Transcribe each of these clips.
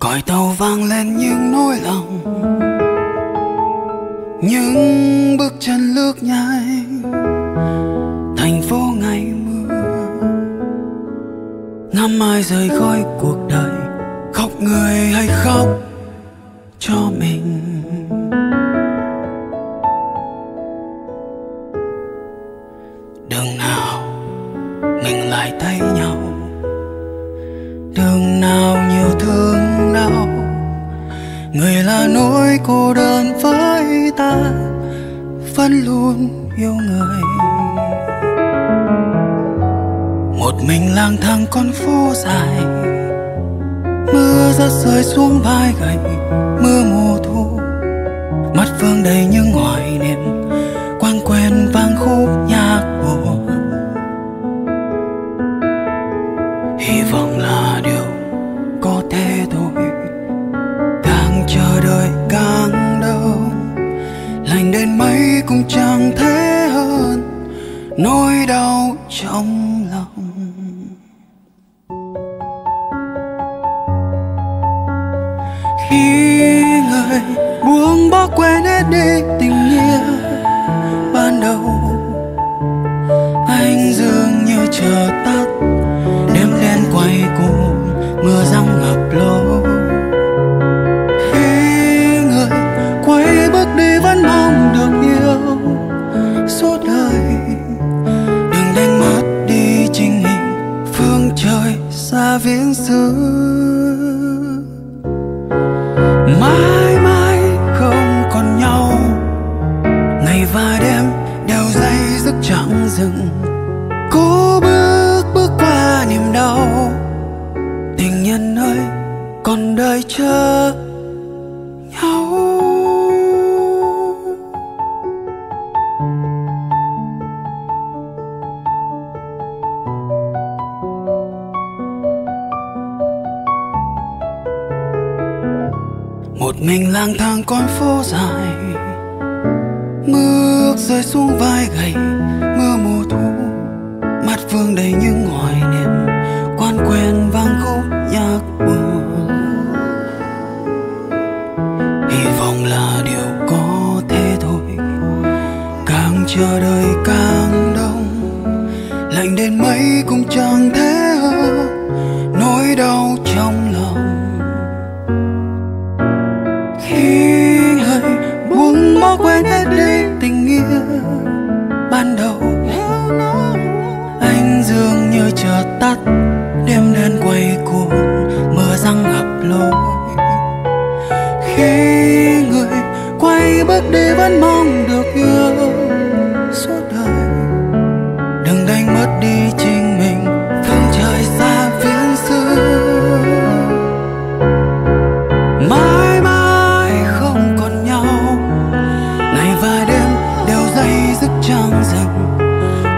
Còi tàu vang lên những nỗi lòng, những bước chân lướt nhai thành phố ngày mưa. Ngắm ai rời khỏi cuộc đời, khóc người hay khóc cho mình. Đường nào mình lại thấy nhau, đường nào nhiều thương đau. Người là nỗi cô đơn với ta, vẫn luôn yêu người. Một mình lang thang con phố dài, mưa rớt rơi xuống vai gầy. Mưa mùa thu, mắt vương đầy những hoài niệm, quang quen vang khúc nhạc buồn. Hy vọng là điều có thể thôi, càng chờ đợi càng đau. Lành đến mấy cũng chẳng thế hơn nỗi đau trong lòng. Khi người buông bỏ quên hết đi tình nghĩa ban đầu, anh dường như chờ tắt đêm đen quay cuồng mưa giăng ngập lối. Khi người quay bước đi vẫn mong được yêu suốt đời, đừng đánh mất đi chính mình phương trời xa viễn xứ. Mãi mãi không còn nhau, ngày và đêm đều day dứt chẳng dừng. Cố bước bước qua niềm đau, tình nhân ơi còn đợi chờ nhau. Một mình lang thang con phố dài, mưa rơi xuống vai gầy. Mưa mùa thu, mắt vương đầy những hoài niệm, quán quen vang khúc nhạc buồn. Hy vọng là điều có thể thôi, càng chờ đợi càng đông. Lạnh đến mấy cũng chẳng thể hơn nỗi đau trong lòng. Khi người buông bỏ quên hết đi tình nghĩa ban đầu, anh dường như chợt tắt đêm đen quay cuồng mưa giăng ngập lối. Khi người quay bước đi vẫn mong được yêu suốt đời, đừng đánh mất đi chính mình phương trời xa viễn xứ.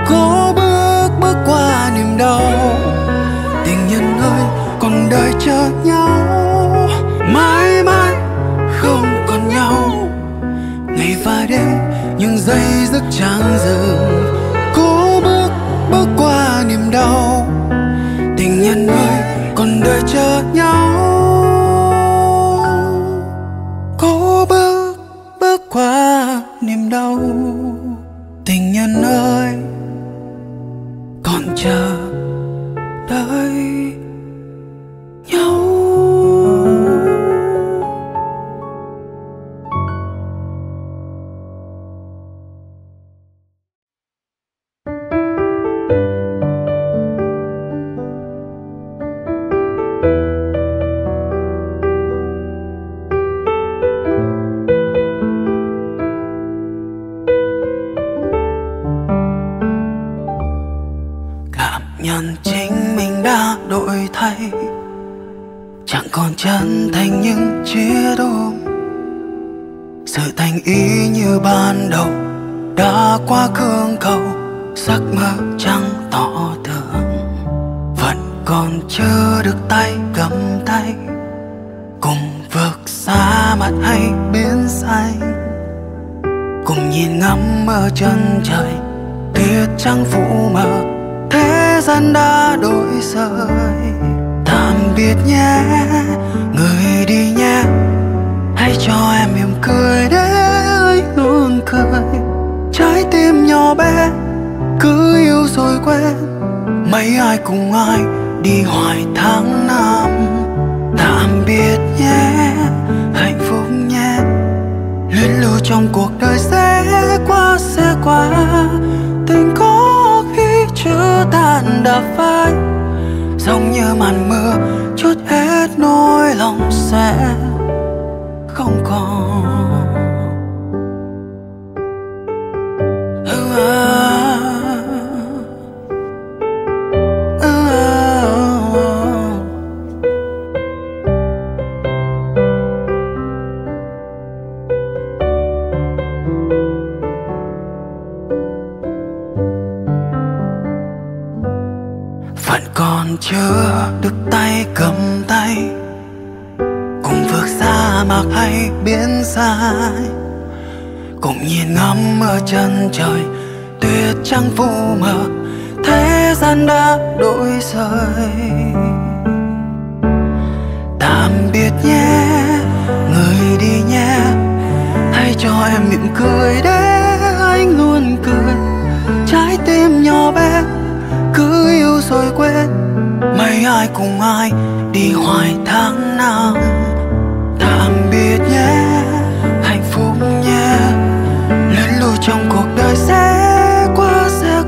Cố bước bước qua niềm đau, tình nhân ơi còn đợi chờ nhau. Mãi mãi không còn nhau, ngày và đêm những giây giấc chẳng dừng. Cố bước bước qua niềm đau, tình nhân ơi còn đợi chờ nhau. Cố bước bước qua niềm đau, tình nhân ơi còn chờ đợi nhau. Nhận chính mình đã đổi thay, chẳng còn chân thành những chia đôi. Sự thành ý như ban đầu đã qua cương cầu, giấc mơ chẳng tỏ tường. Vẫn còn chưa được tay cầm tay, cùng vượt xa mặt hay biến say. Cùng nhìn ngắm mơ chân trời, tuyết trắng phủ mờ. Thế gian đã đổi rời, tạm biệt nhé người. quen. Mấy ai cùng ai đi hoài tháng năm. Tạm biệt nhé, hạnh phúc nhé. Luyến lưu trong cuộc đời sẽ qua. Tình có khi chưa tan đã phai, giống như màn mưa chút hết nỗi lòng sẽ không còn. Vẫn còn chưa được tay cầm tay, cùng vượt xa mạc hay biến dài, cùng nhìn ngắm ở chân trời tuyết trắng phủ mờ, thế gian đã đổi rời. Tạm biệt nhé, người đi nhé, hãy cho em mỉm cười để anh luôn cười. Trái tim nhỏ bé cứ yêu rồi quên. Mấy ai cùng ai đi hoài tháng năm. Tạm biệt nhé, hạnh phúc nhé. Luyến lưu trong cuộc đời sẽ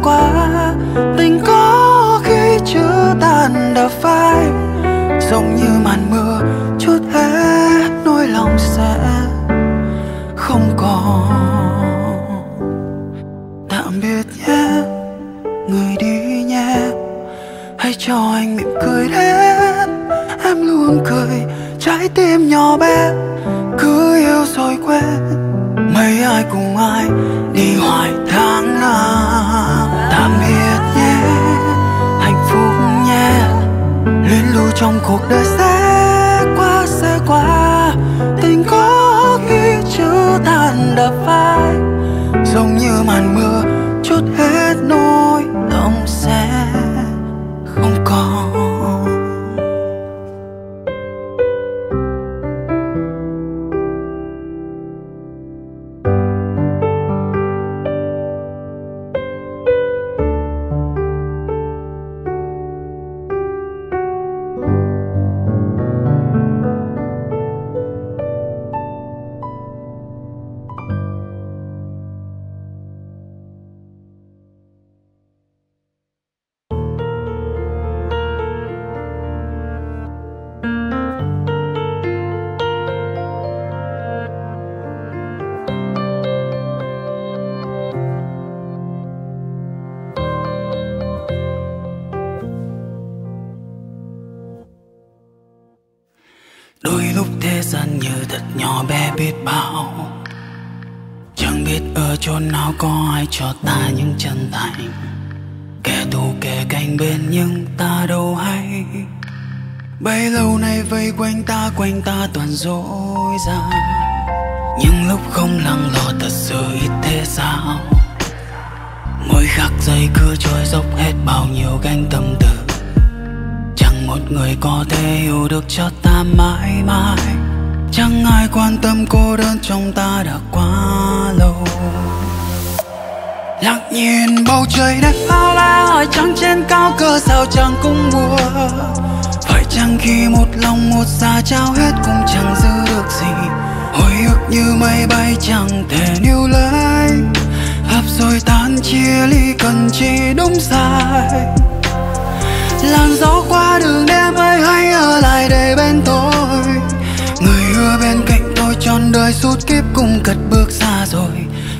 qua. Tình có khi chưa tan đã phai, giống như màn mưa chút hết nỗi lòng sẽ không còn. Tạm biệt nhé, người đi nhé, hãy cho anh mỉm cười đến em luôn cười. Trái tim nhỏ bé cứ yêu rồi quên. Mấy ai cùng ai đi hoài tháng năm. Tạm biệt nhé, hạnh phúc nhé. Luyến lưu trong cuộc đời sẽ qua. Tình có khi chưa tan đã phai, giống như màn mưa chút hết nỗi lòng sẽ không còn. Có ai cho ta những chân thành, kẻ thù kẻ cạnh bên nhưng ta đâu hay. Bấy lâu nay vây quanh ta toàn dối gian. Những lúc không lắng lo thật sự ít thế sao. Mỗi khắc giây cứ trôi dốc hết bao nhiêu gánh tâm tư. Chẳng một người có thể hiểu được cho ta mãi mãi. Chẳng ai quan tâm cô đơn trong ta đã quá lâu. Lặng nhìn bầu trời đất bao la hỏi trăng trên cao cờ sao chẳng cũng buồn. Phải chăng khi một lòng một dạ trao hết cũng chẳng giữ được gì. Hồi ức như mây bay chẳng thể níu lấy. Hợp rồi tan chia ly cần chi đúng sai. Làn gió qua đường đêm ơi hãy ở lại đây bên tôi. Người hứa bên cạnh tôi trọn đời suốt kiếp cùng cất bước xa rồi.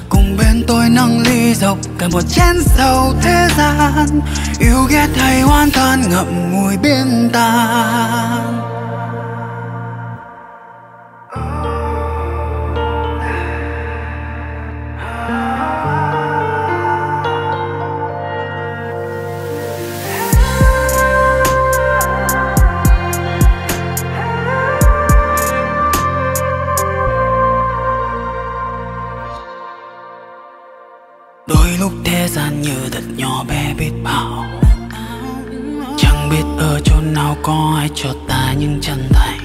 Cùng bên tôi nâng ly dọc cả một chén sầu thế gian. Yêu ghét hay hoan than ngậm ngùi bên ta. Có ai cho ta những chân thành,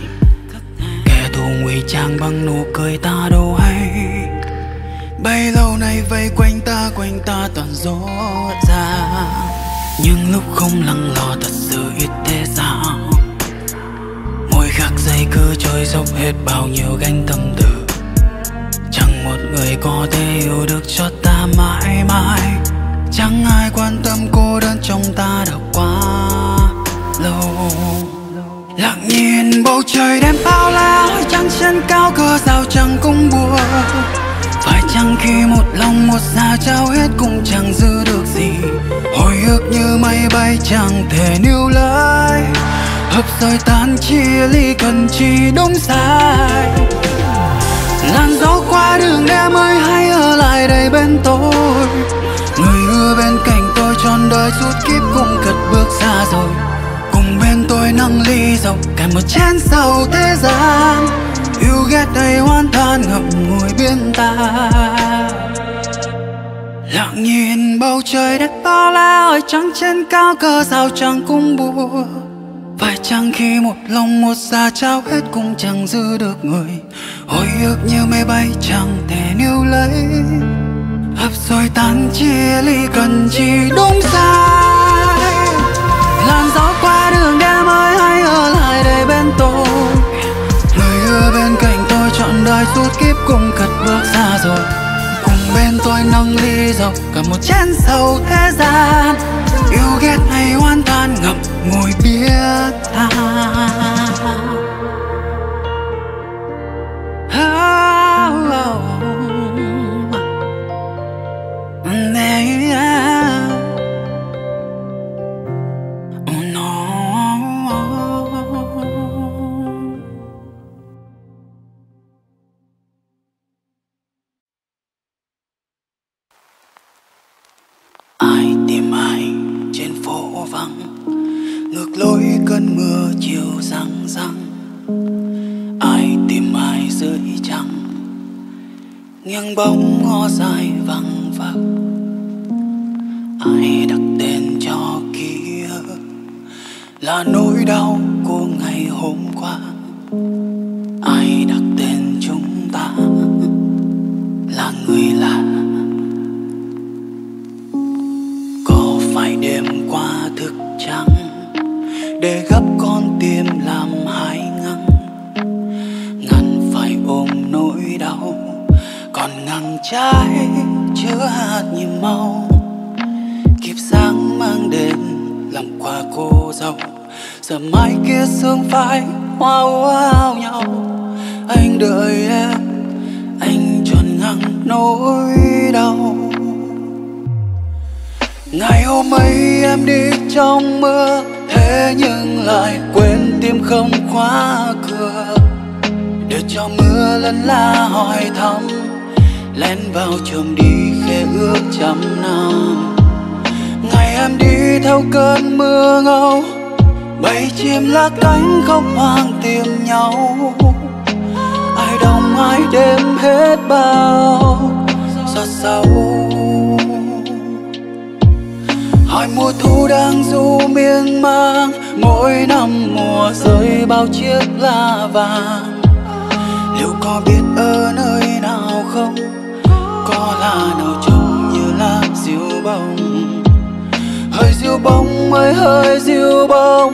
kẻ thù ngụy trang bằng nụ cười ta đâu hay. Bấy lâu nay vây quanh ta toàn dối gian. những lúc không lắng lo thật sự ít thế sao. Mỗi khắc giây cứ trôi dốc hết bao nhiêu gánh tâm tư, chẳng một người có thể yêu được cho ta mãi mãi. Chẳng ai quan tâm cô đơn trong ta đã quá lâu. Lặng nhìn bầu trời đêm bao la, hỏi trăng trên cao cơ sao chẳng cũng buồn. Phải chăng khi một lòng một dạ trao hết cũng chẳng giữ được gì. Hồi ức như mây bay chẳng thể níu lấy, hợp rồi tan chia ly cần chi đúng sai. Làn gió qua đường đêm ơi hãy ở lại đây bên tôi, người ưa bên cạnh tôi trọn đời suốt kiếp cũng cất bước xa rồi. Cùng bên tôi nâng ly dọc cả một chén sầu thế gian, yêu ghét đầy hoan than ngập ngùi bên ta. Lặng nhìn bầu trời đất bao la, ơi trăng trên cao cơ sao chẳng cũng buồn. Phải chăng khi một lòng một dạ trao hết cũng chẳng giữ được người. Hồi ức như mây bay chẳng thể níu lấy, hợp rồi tan chia ly cần chi đúng sai. Làn gió qua đường đêm ơi hãy ở lại đây bên tôi, người ưa bên cạnh tôi trọn đời suốt kiếp cùng cất bước xa rồi. Cùng bên tôi nâng ly dọc cả một chén sầu thế gian, yêu ghét hay hoan than ngập ngùi biết ta. Nghiêng bóng ngó dài vắng vắng, ai đặt tên cho kia là nỗi đau của ngày hôm qua. Ai đặt tên chúng ta là người lạ. Có phải đêm qua thức trắng để gấp con tim làm hai ngăn, ngăn phải ôm nỗi đau còn ngằng trái chứa hạt nhìn mau. Kịp sáng mang đến lòng quà cô dâu, giờ mai kia sương phai hoa ao nhau. Anh đợi em, anh tròn ngằng nỗi đau. Ngày hôm ấy em đi trong mưa, thế nhưng lại quên tim không khóa cửa, để cho mưa lân la hỏi thăm, lén vào trường đi khẽ ước trăm năm. Ngày em đi theo cơn mưa ngâu, bầy chim lá cánh khóc hoang tìm nhau. Ai đông ai đêm hết bao giọt sầu. Hỏi mùa thu đang du miên mang, mỗi năm mùa rơi bao chiếc lá vàng. Liệu có biết ở nơi nào không? Có là nào trông như lá diêu bông. Hơi diêu bông ơi hơi diêu bông,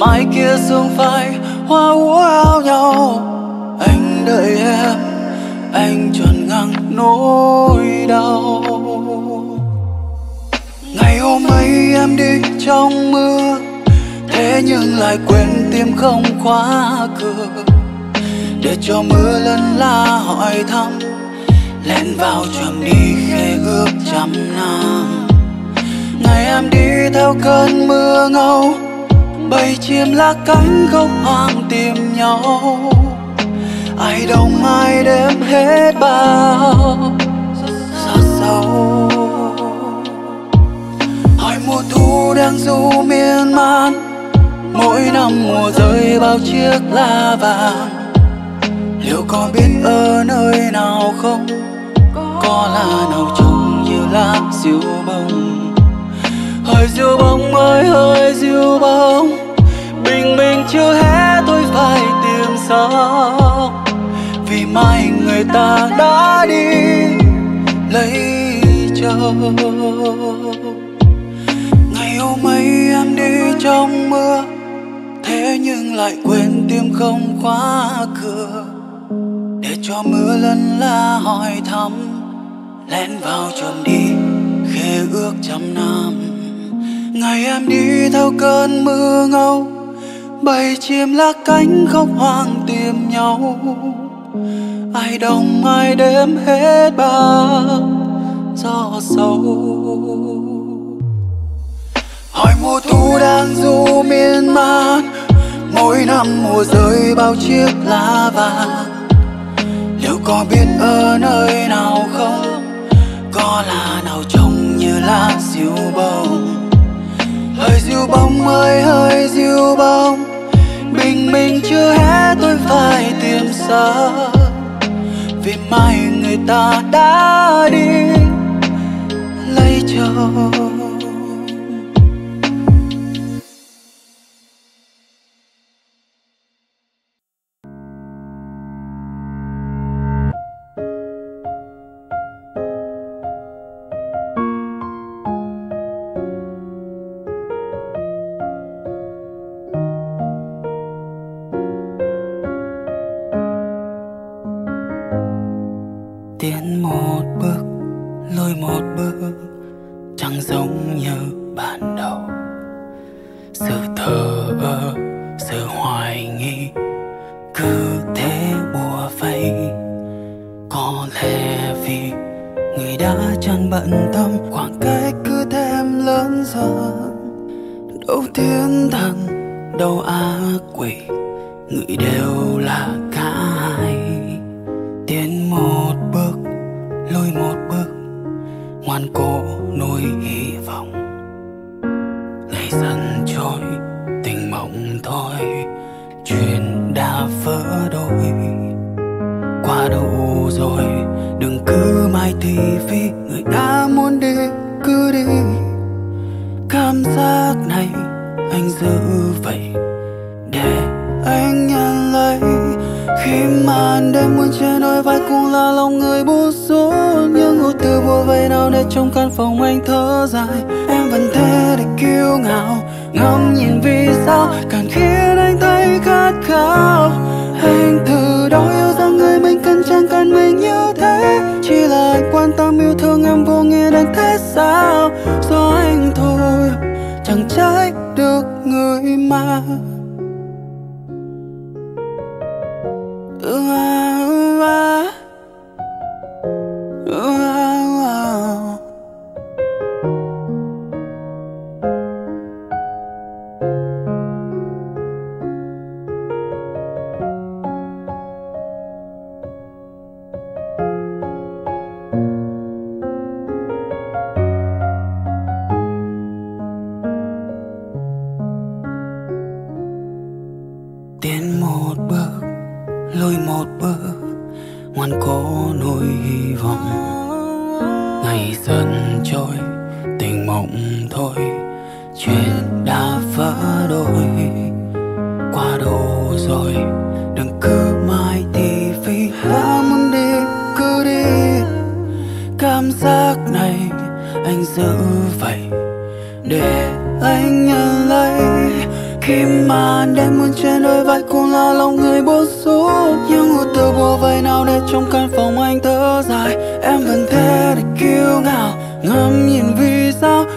Mai kia sương phai hoa úa ao nhau. Anh đợi em, anh tròn ngằng nỗi đau. Ngày hôm ấy em đi trong mưa, thế nhưng lại quên tim không khóa cửa, để cho mưa lân la hỏi thăm, lén vào trầm đi khê ước trăm năm. Ngày em đi theo cơn mưa ngâu, bầy chim lá cánh gốc hoang tìm nhau, ai đông ai đêm hết bao xa xâu. Hỏi mùa thu đang du miên man, mỗi năm mùa rơi bao chiếc lá vàng, liệu có biết ở nơi nào không? Có là nào trông như lá diêu bông. Hỡi diêu bông ơi, hỡi diêu bông, bình minh chưa hé tôi phải tìm sao, vì mai người ta đã đi lấy châu. Ngày hôm ấy em đi trong mưa, thế nhưng lại quên tim không khóa cửa, để cho mưa lân la hỏi thăm, lén vào trầm đi khê ước trăm năm. Ngày em đi theo cơn mưa ngâu, bầy chim lá cánh khóc hoang tìm nhau, ai đông ai đêm hết bao gió sầu. Hỏi mùa thu đang du miên man, mỗi năm mùa rơi bao chiếc lá vàng, liệu có biết ở nơi nào không? Có là nào trông như lá diêu bông. Hỡi diêu bông ơi, hỡi diêu bông, bình minh chưa hé tôi phải tìm xa, vì mai người ta đã đi lấy châu.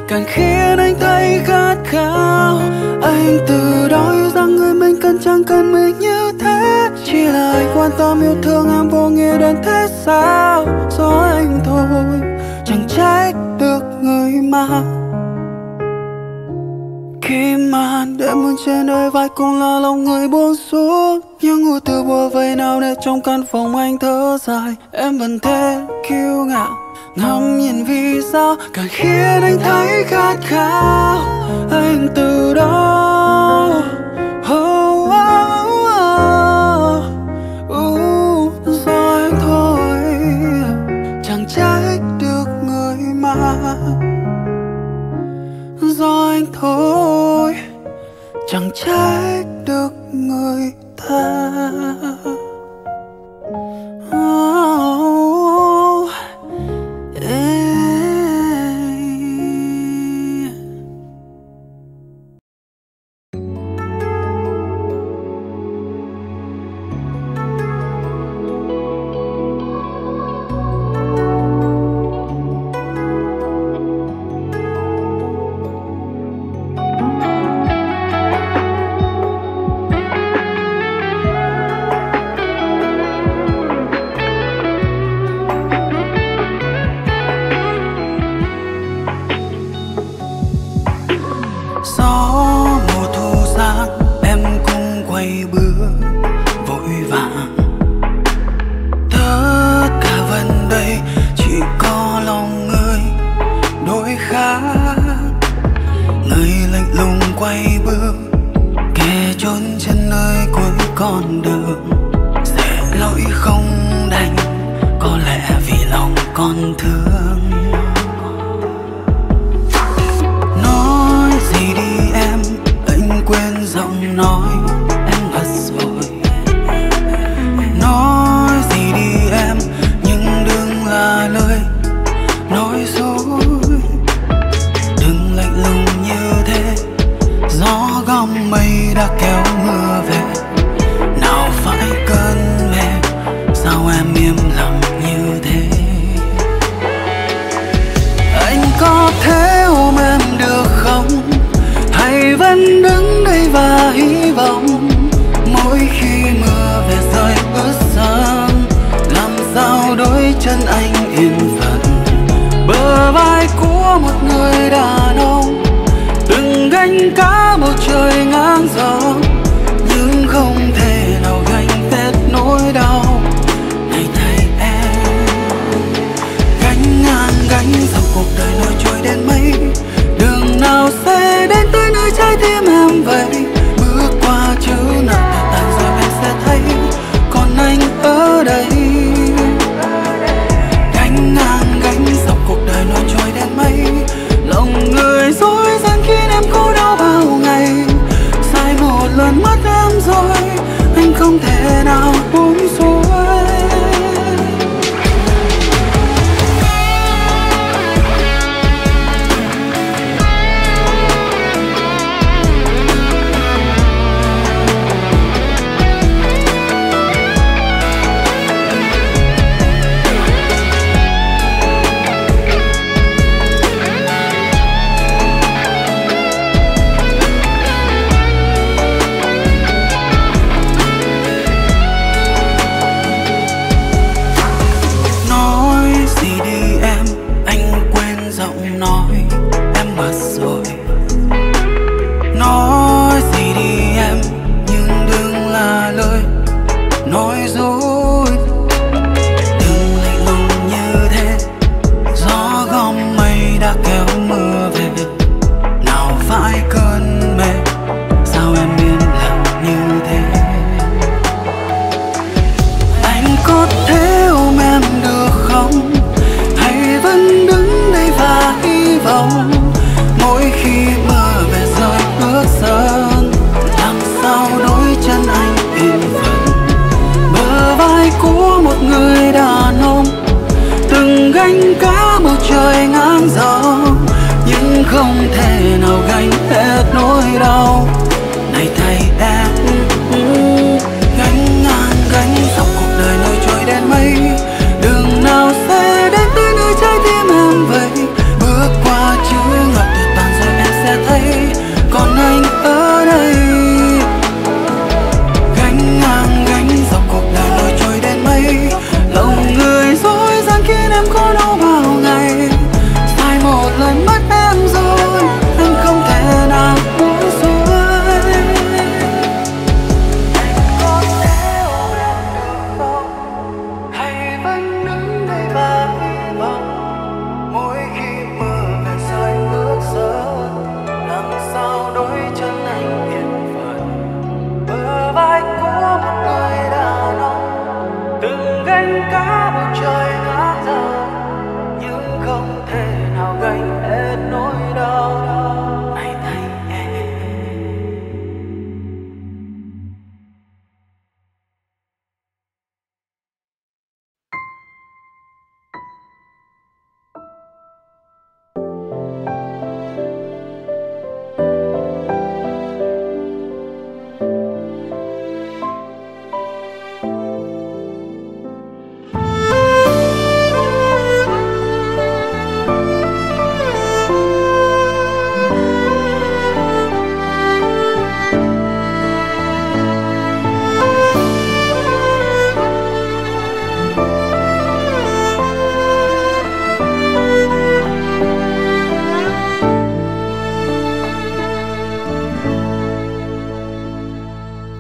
càng khiến anh thấy khát khao. Anh từ đó yêu rằng người mình cần chẳng cần mình như thế, chỉ là anh quan tâm yêu thương em vô nghĩa đến thế sao. Do anh thôi chẳng trách được người mà khi mà để muốn trên đôi vai cũng là lòng người buông xuống. Nhưng ngủ từ bùa vây nào để trong căn phòng anh thở dài, em vẫn thế kiêu ngạo ngắm nhìn vì sao càng khiến anh thấy khát khao. Anh từ đó do anh thôi chẳng trách được người mà, do anh thôi chẳng trách được người ta. Vẫn đứng đây và hy vọng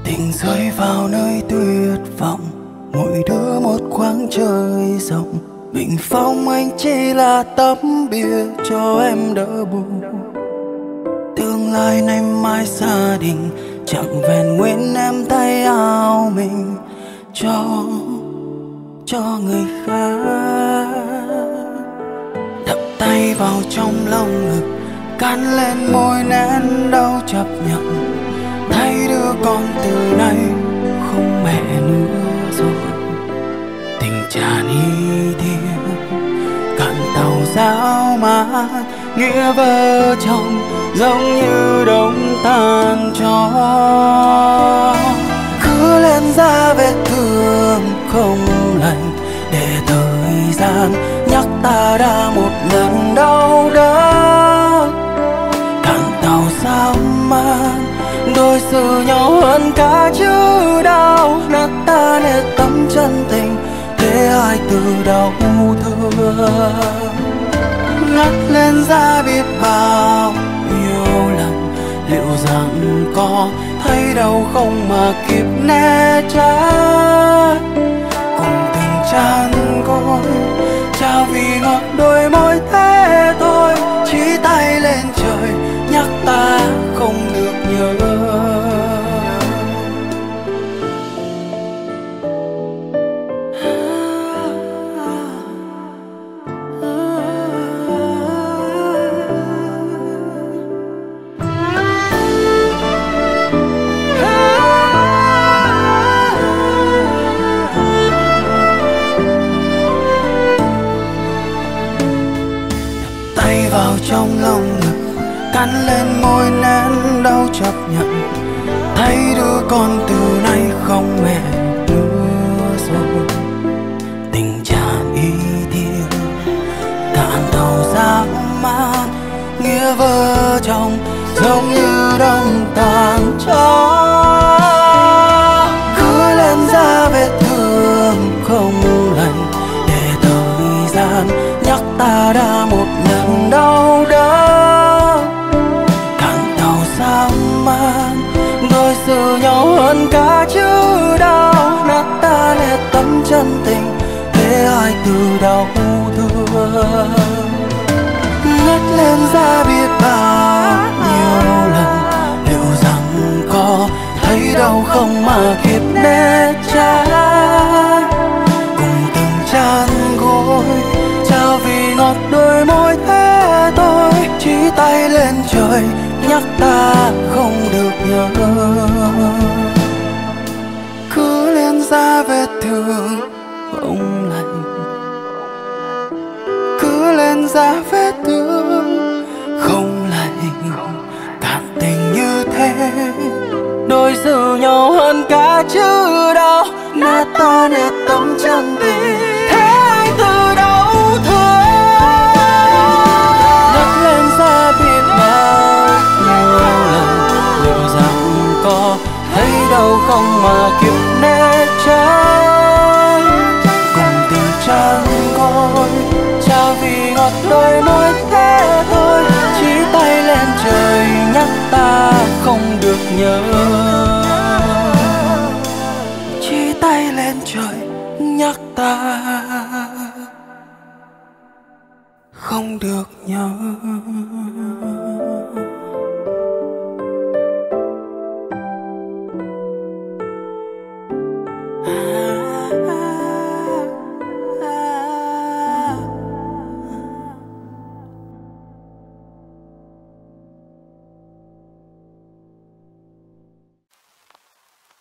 Tình rơi vào nơi tuyệt vọng, mỗi đứa một khoảng trời rộng. Bình phong anh chỉ là tấm bia cho em đỡ buồn. Tương lai nay mai gia đình, chẳng vẹn nguyên em tay áo mình cho người khác. Đập tay vào trong lồng ngực, cắn lên môi nén đau chấp nhận. Thấy đứa con từ nay không mẹ nữa rồi. Tình tràn y thiên cạn tàu giáo mã, nghĩa vợ chồng giống như đống tàn chó. Cứ lên ra vết thương không lành, để thời gian nhắc ta đã một lần đau đớn. Cạn tàu giáo mã đôi sự nhau hơn cả chữ đau, nát ta nét tấm chân tình. Thế ai từ đau thương ngắt lên ra biết bao nhiều lần, liệu rằng có thấy đau không mà kịp né tránh. Cùng từng chán con trao vì ngọt đôi môi thế thôi, chỉ tay lên trời nhắc ta không được nhớ. Trong lòng ngực cắn lên môi nén đau chấp nhận. Thấy đứa con từ nay không mẹ nữa rồi. Tình trạng y thiên cạn tàu giác mát, nghĩa vợ chồng giống như đông tàn chó. Cứ lên ra vết thương không lành, để thời gian nhắc ta đã một lần đau đớn. Càng tàu xa man đôi sự nhau hơn cả chữ đau, nát ta nét tấm chân tình. Thế ai từ đau thương ngắt lên ra biết bao nhiều lần, liệu rằng có thấy đau không mà kịp né tránh. Cùng từng chán gối vì ngọt đôi môi thế tôi, chỉ tay lên trời nhắc ta không được nhớ. Cứ lên ra vết thương không lành, cứ lên ra vết thương không lành. Cảm tình như thế đôi dịu nhau hơn cả chữ đau, nát ta nét tấm chân tình. Thế anh từ đâu đâu không mà kịp né tránh. Cùng từ trắng ngôi trao vì ngọt đôi môi thế thôi, chỉ tay lên trời nhắc ta không được nhớ. Chỉ tay lên trời nhắc ta không được nhớ.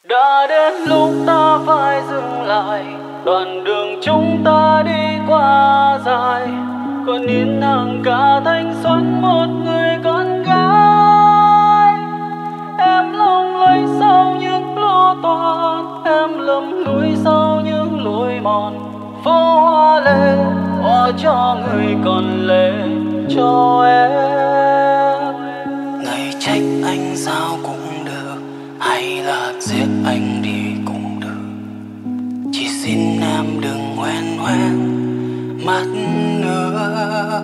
Đã đến lúc ta phải dừng lại, đoạn đường chúng ta đi quá dài. Còn nín thẳng cả thanh xuân một người con gái. Em lung lay sau những lo toan, em lầm lũi sau những lối mòn. Phố hoa lê, hoa cho người còn lệ cho em. Ngày trách anh sao cũng được, hay là giết anh đi cũng được. Chỉ xin em đừng hoen hoen mắt nữa.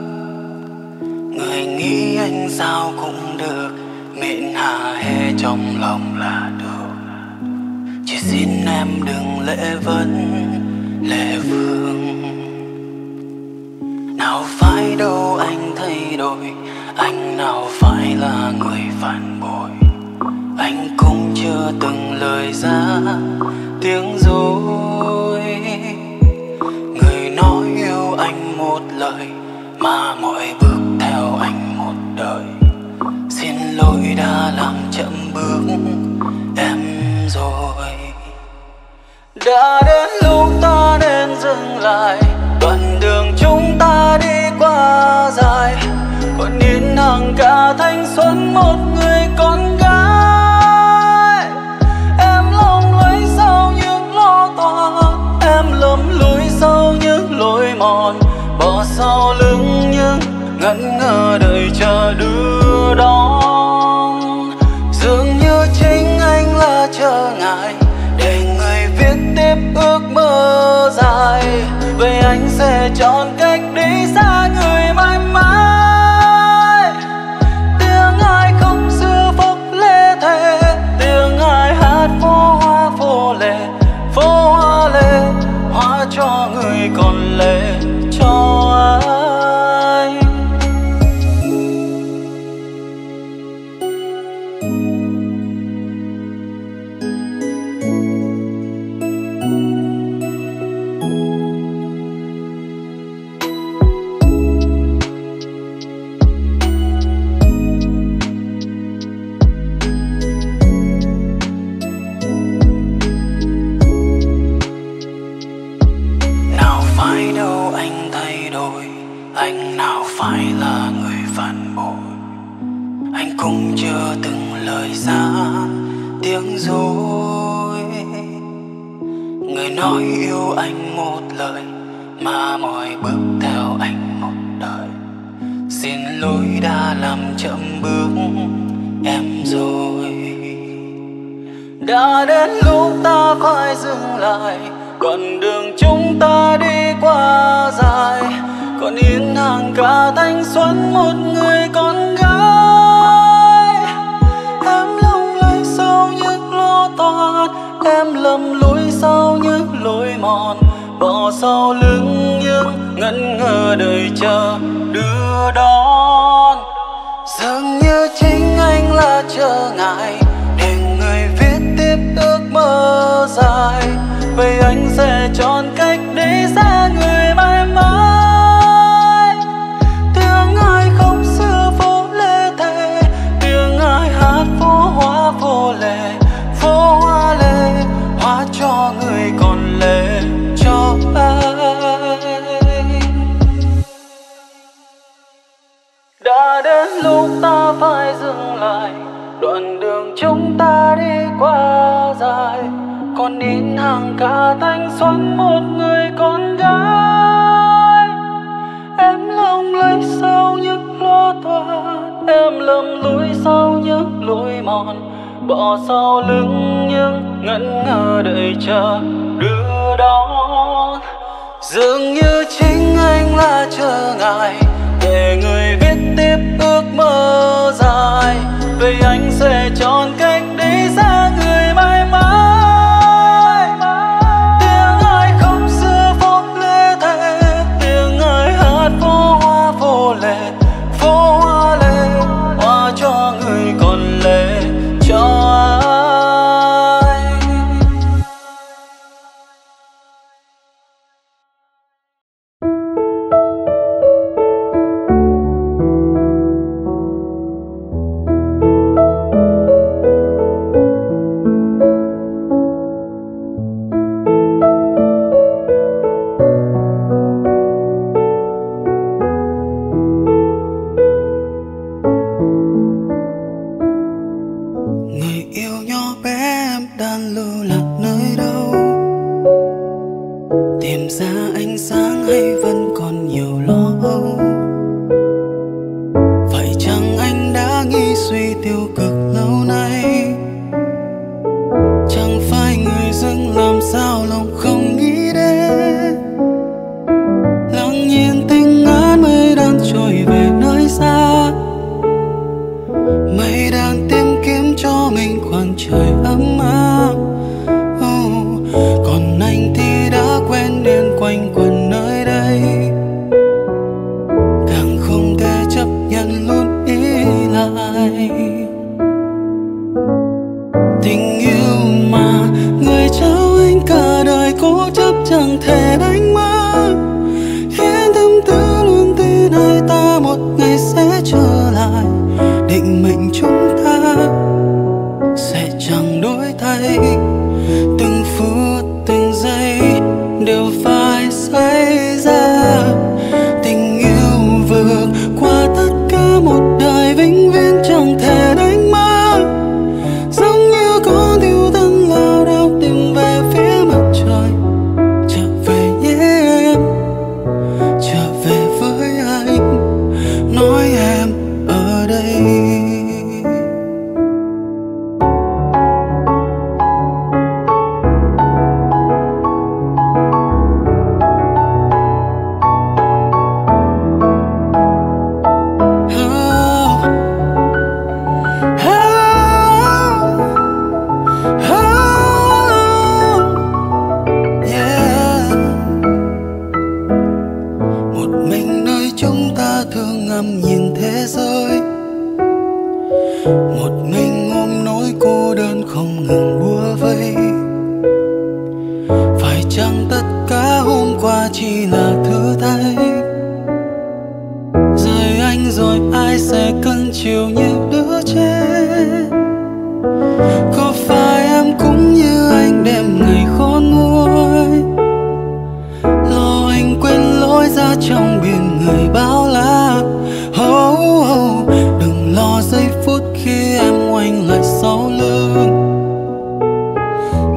Người nghĩ anh sao cũng được, miễn hà hê trong lòng là được. xin em đừng lễ vấn lễ vương. Nào phải đâu anh thay đổi, anh nào phải là người phản bội. Anh cũng chưa từng lời ra tiếng dối. Người nói yêu anh một lời mà mỗi bước theo anh một đời. Xin lỗi đã làm chậm bước em rồi. Đã đến lúc ta nên dừng lại, đoạn đường chúng ta đi quá dài. Còn nín hàng cả thanh xuân một người con gái. Em lầm lũi sau những lo toan, em lầm lũi sau những lối mòn, bỏ sau lưng những ngẩn ngơ đời chờ đưa đón. Dường như chính anh là trở ngại để người viết tiếp ước mơ dài. Vậy anh sẽ chọn cách đi xa người mãi mãi. Tiếng ai khóc xưa phốc lê thề, tiếng ai hát phố hoa lê, hoa cho người còn lệ cho ai. Anh nào phải là người phản bội, anh cũng chưa từng lời ra tiếng dối. Người nói yêu anh một lời mà mọi bước theo anh một đời. Xin lỗi đã làm chậm bước em rồi. Đã đến lúc ta phải dừng lại, đoạn đường chúng ta đi quá dài. Còn yên hàng cả thanh xuân một người con gái. Em lầm lũi sau những lo toan, em lầm lũi sau những lối mòn, bỏ sau lưng những ngẩn ngơ đời chờ đưa đón. Dường như chính anh là trở ngại để người viết tiếp ước mơ dài. Vậy anh sẽ chọn cách đi xa người mãi mãi. Phố hoa lê, hoa cho người còn lệ cho ai. Đã đến lúc ta phải dừng lại, đoạn đường chúng ta đi quá dài. Còn nín hàng cả thanh xuân một người con gái. Em lầm lũi sau những lo toan, em lầm lũi sau những lối mòn, bỏ sau lưng những ngẩn ngơ đợi chờ đưa đón. Dường như chính anh là trở ngại để người viết tiếp ước mơ dài. Vậy anh sẽ chọn cách đi xa người mãi mãi. Tiếng ai khóc xưa phố lê thề, tiếng ai hát phố hoa lê, hoa cho người còn lệ cho ai. Mây đang tìm kiếm cho mình khoảng trời ấm áp. vơi. Phải chăng tất cả hôm qua chỉ là thử thách? Rời anh rồi ai sẽ cưng chiều như đứa trẻ? Có phải em cũng như anh đêm ngày khôn nguôi, lo anh quên lối ra trong biển người bao la? Đừng lo giây phút khi em ngoảnh lại sau lưng,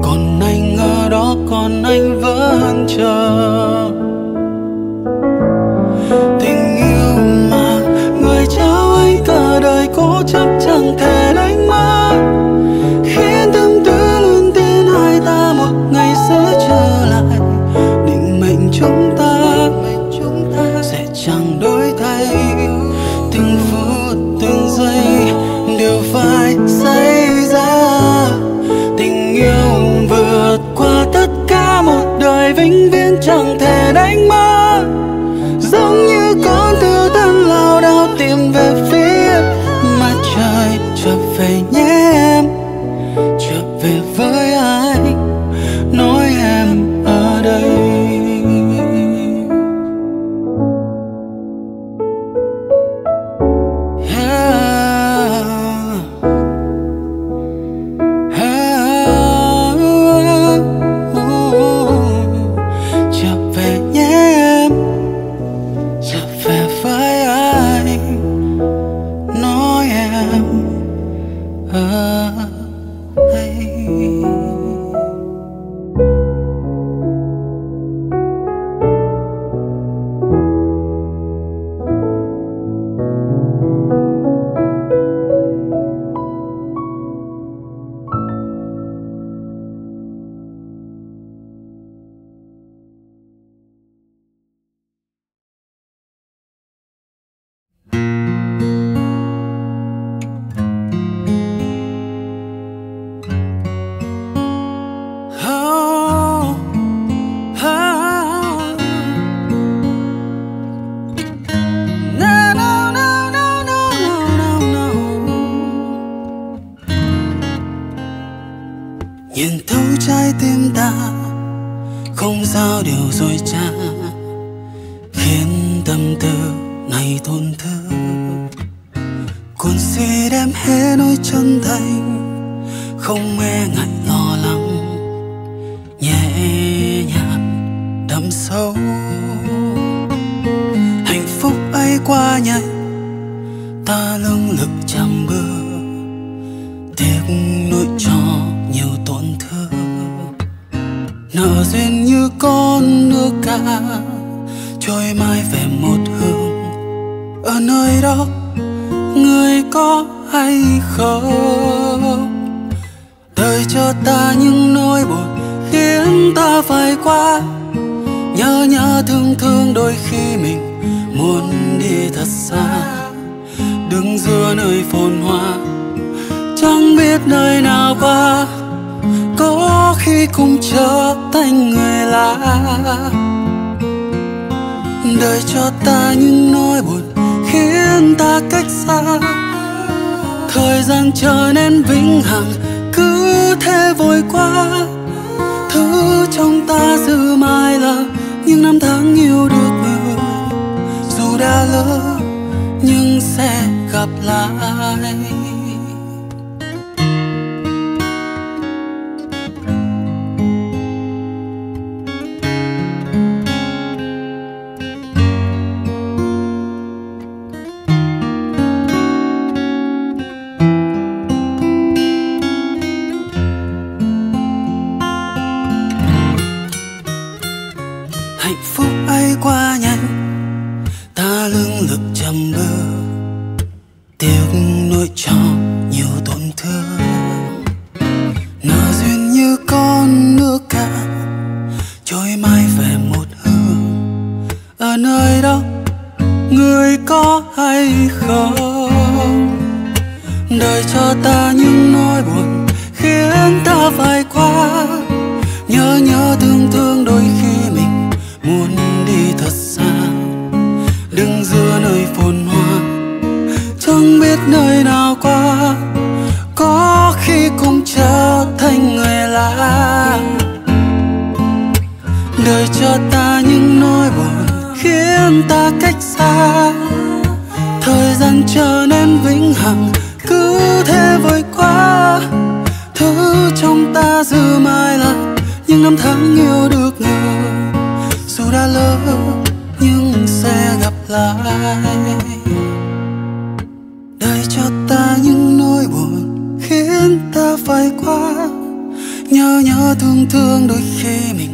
còn anh ở đó, còn anh vẫn chờ. Tình yêu mà người trao anh cả đời cố chấp chẳng thể đánh mất, khiến tâm tư luôn tin hai ta một ngày sẽ trở lại. Định mệnh chúng ta sẽ chẳng đổi thay, từng phút từng giây đều phải xảy ra. Tình yêu vượt qua tất cả, một đời vĩnh viễn chẳng thể đánh mất. Giống như con tiêu tan lao đao tìm về phía mặt trời. Trở về nhé em, trở về với anh, nói em ở đây. Nơi nào qua, có khi cũng trở thành người lạ. đời cho ta những nỗi buồn khiến ta cách xa. Thời gian trở nên vĩnh hằng, cứ thế vội qua. Thứ trong ta giữ mãi là những năm tháng yêu được ngờ. Dù đã lỡ nhưng sẽ gặp lại. Đời cho ta những nỗi buồn khiến ta phải qua. Nhớ thương đôi khi mình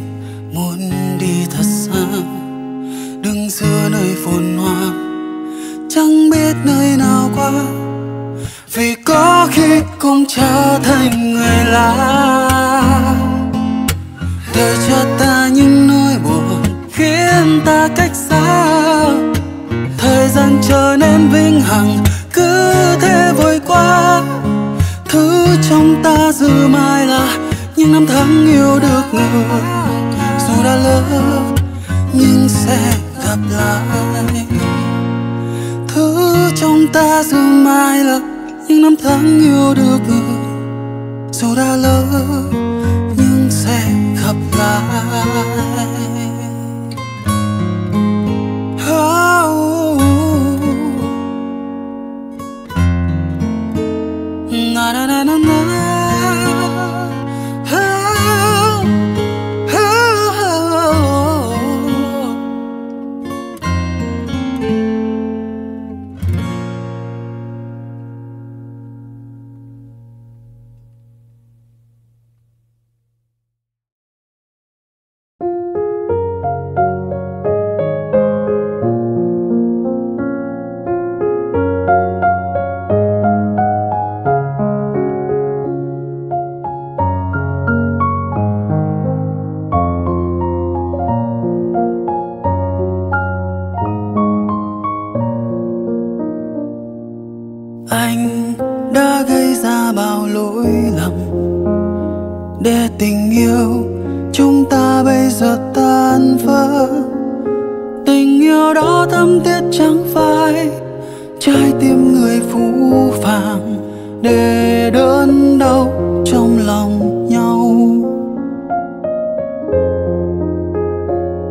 muốn đi thật xa. Đứng giữa nơi phồn hoa, chẳng biết nơi nào qua. Vì có khi cũng trở thành người lạ. Đời cho ta những nỗi buồn khiến ta cách xa. Thời gian trở nên vĩnh hằng, cứ thế vội qua. Thứ trong ta giữ mãi là những năm tháng yêu được ngờ. Dù đã lỡ nhưng sẽ gặp lại. Thứ trong ta giữ mãi là những năm tháng yêu được ngờ. Dù đã lỡ nhưng sẽ gặp lại. Na na na na.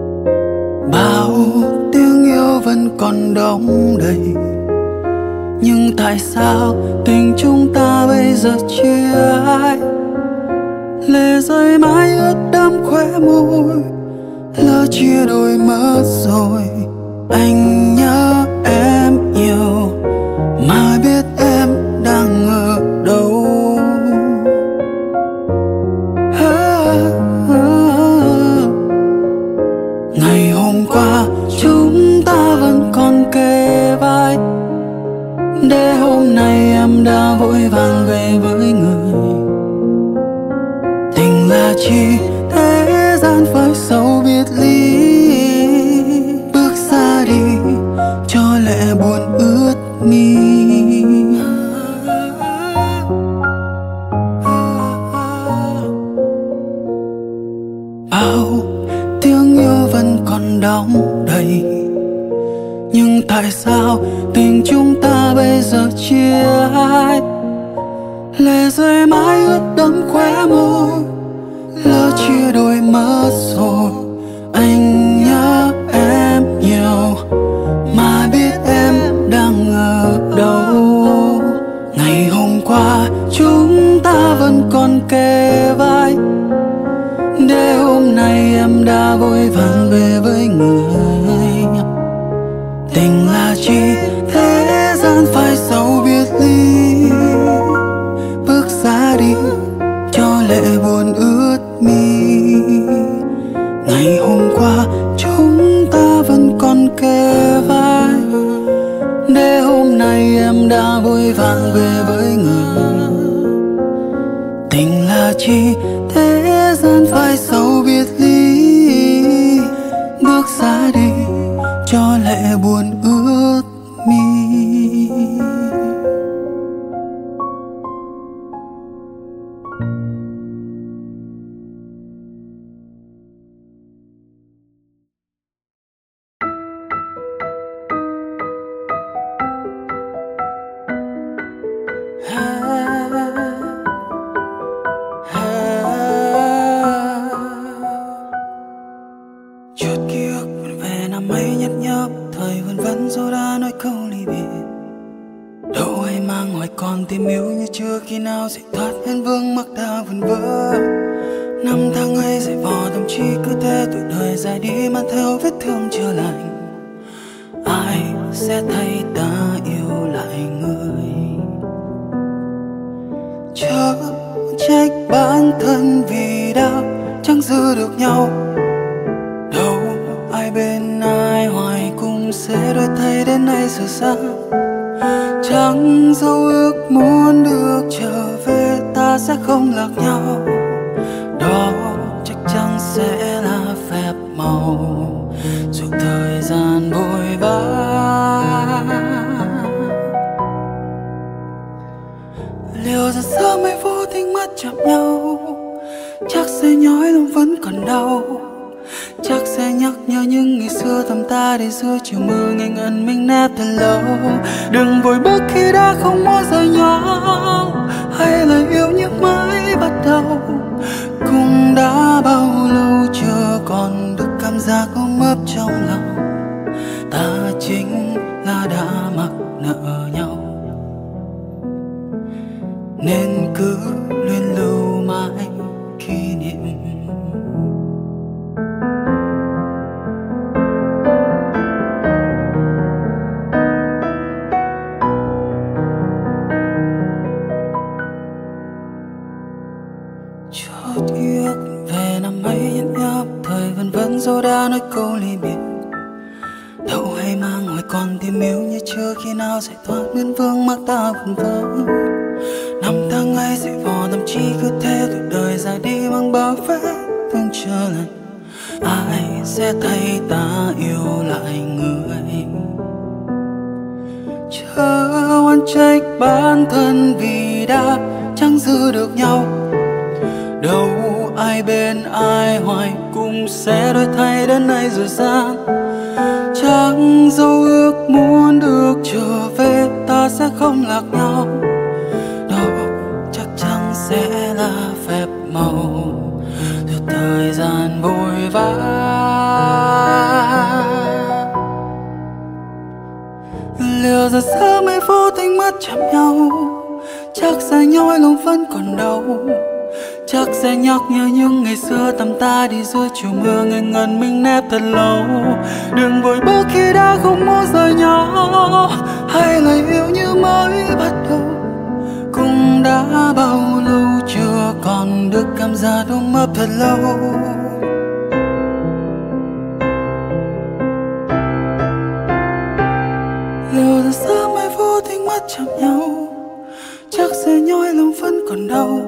Oh, oh, oh. thêm yêu như chưa khi nào sẽ thoát hết vương mắc ta vần vỡ. Năm tháng ấy dày vò tâm trí cứ thế tuổi đời dài đi mà theo vết thương chưa lành. Ai sẽ thay ta yêu lại người? Chớ trách bản thân vì đã chẳng giữ được nhau. Đâu ai bên ai hoài cùng sẽ đôi thay đến nay rời xa. Chẳng dấu ước muốn được trở về ta sẽ không lạc nhau. Đó chắc chắn sẽ là phép màu dù thời gian vội vã. Liệu rằng sớm hay vô tình mắt chạm nhau, chắc sẽ nhói lòng vẫn còn đau. Chắc sẽ nhắc nhớ những ngày xưa thầm ta để giữa chiều mưa ngày ngần mình nép thật lâu. Đừng vội bước khi đã không muốn rời nhau, hay lời yêu như mới bắt đầu. Cũng đã bao lâu chưa còn được cảm giác ôm ấp trong lòng. Ta chính là đã mắc nợ nhau, nên cứ luyến lưu mãi kỷ niệm. Dù đã nói câu ly biệt, đâu hay mang ngoài còn tim yêu như chưa khi nào giải thoát nên vương mắc ta vần vỡ. Năm tháng ngày dày vò tâm trí cứ thế tuổi đời dài đi mang bao vết thương chưa lành. Ai sẽ thay ta yêu lại người? Chớ oán trách bản thân vì đã chẳng giữ được nhau. Đâu ai bên ai hoài cùng sẽ đổi thay đến nay rồi xa. Chẳng dấu ước muốn được trở về ta sẽ không lạc nhau. Đó chắc chắn sẽ là phép màu dù thời gian vội vã. Liệu giờ sớm hay vô tình mắt chạm nhau, chắc sẽ nhói lòng vẫn còn đau. Chắc sẽ nhắc nhớ những ngày xưa tầm ta đi giữa chiều mưa ngày ngần mình nép thật lâu. Đừng vội bước khi đã không muốn rời nhau, hay lời yêu như mới bắt đầu. Cũng đã bao lâu chưa còn được cảm giác ôm ấp thật lâu. Liệu rằng sớm mai vô tình mắt chạm nhau, chắc sẽ nhói lòng vẫn còn đau.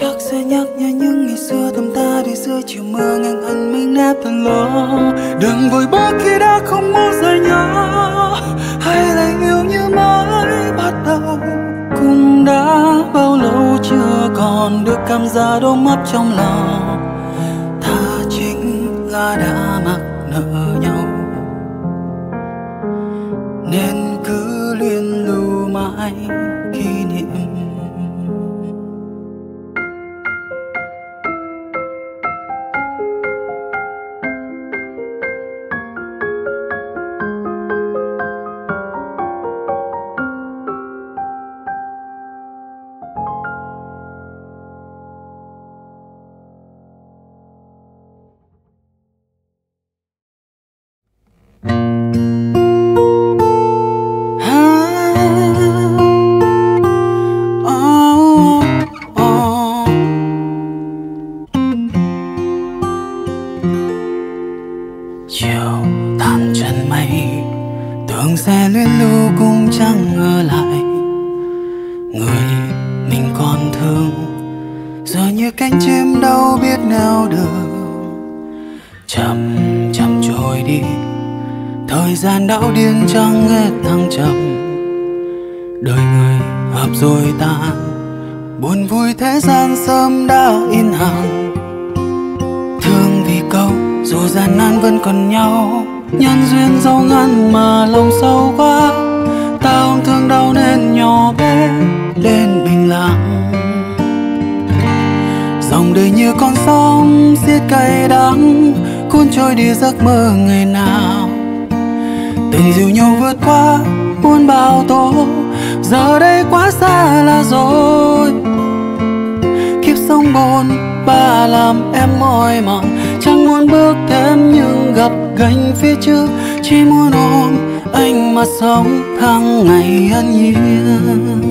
Chắc sẽ nhắc nhớ những ngày xưa tầm ta đi giữa chiều mưa ngang ẩn mình nép thật lâu. Đừng vội bước khi đã không muốn rời nhau, hay là yêu như mới bắt đầu. Cũng đã bao lâu chưa còn được cảm giác ôm ấp trong lòng. Ta chính là đã mắc nợ nhau, nên cứ luyến lưu mãi kỷ niệm. giờ đây quá xa là rồi. Kiếp sống bôn ba làm em mỏi mòn, chẳng muốn bước thêm nhưng gặp gánh phía trước, chỉ muốn ôm anh mà sống tháng ngày an nhiên.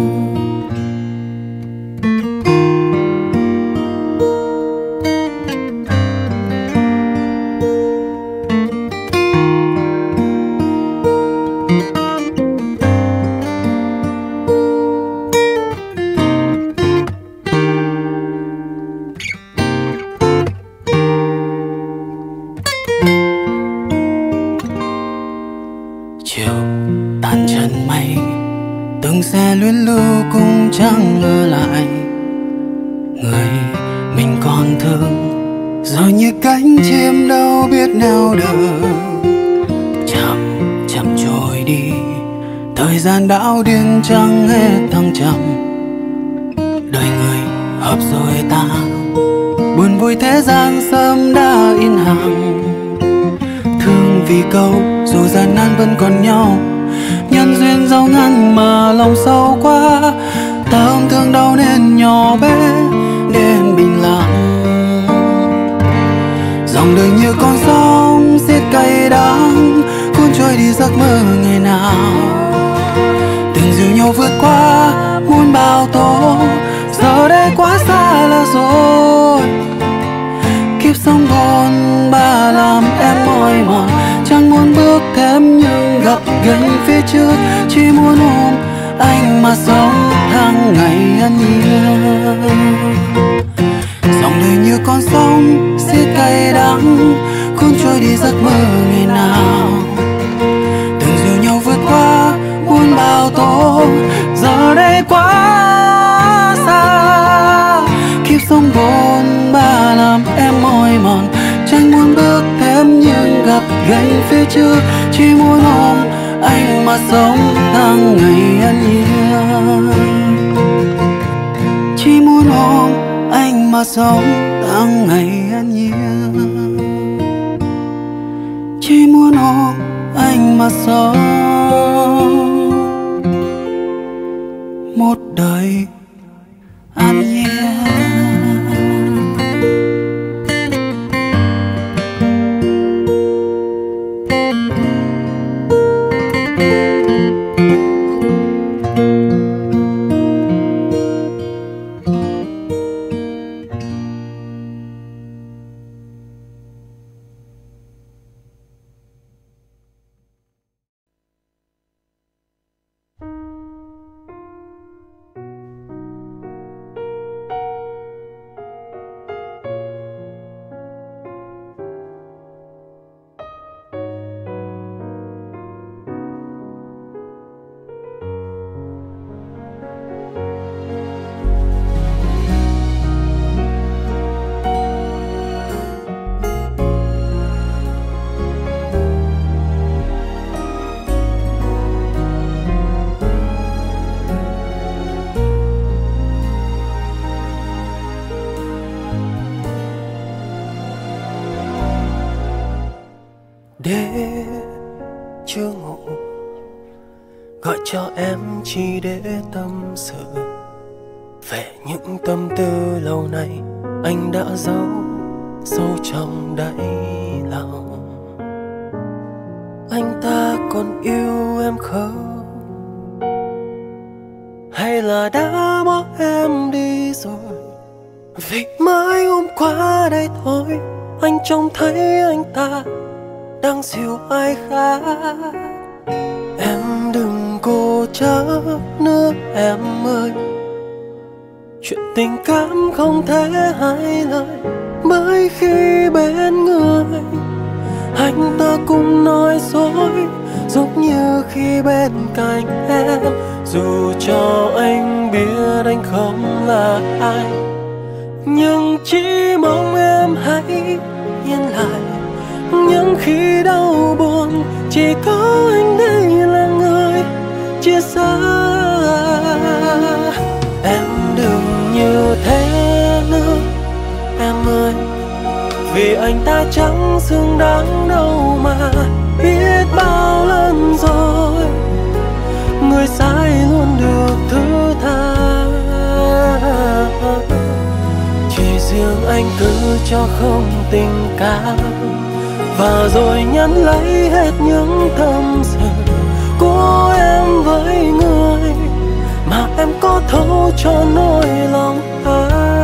Sai luôn được thứ tha. Chỉ riêng anh cứ cho không tình cảm, và rồi nhắn lấy hết những tâm sự của em với người mà em có thấu cho nỗi lòng anh.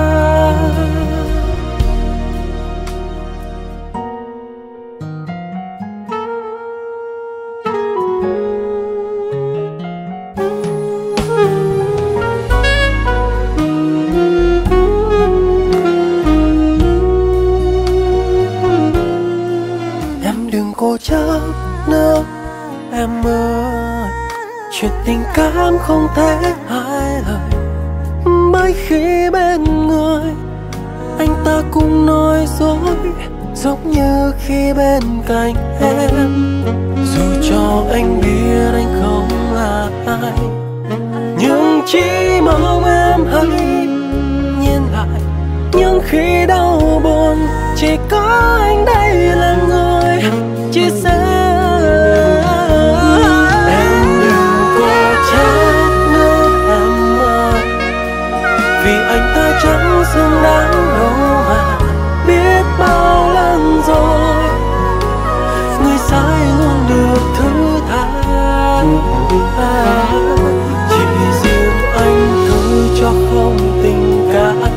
Chuyện tình cảm không thể hai lời, mấy khi bên người anh ta cũng nói dối, giống như khi bên cạnh em. Dù cho anh biết anh không là ai, nhưng chỉ mong em hãy nhìn lại. Nhưng khi đau buồn chỉ có anh đây là người chia sẻ. Xương đáng đâu mà biết bao lần rồi, người sai luôn được thứ tha. Chỉ riêng anh cứ cho không tình cảm,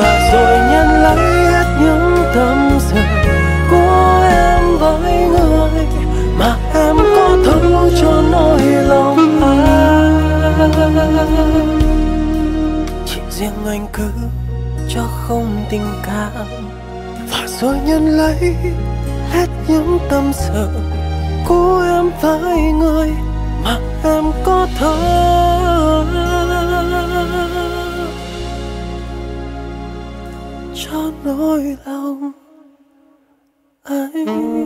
và rồi nhân lấy hết những tâm sự của em với người mà em có thấu cho nỗi lòng anh. Riêng anh cứ cho không tình cảm, và rồi nhân lấy hết những tâm sự của em với người mà em có thấu cho nỗi lòng anh.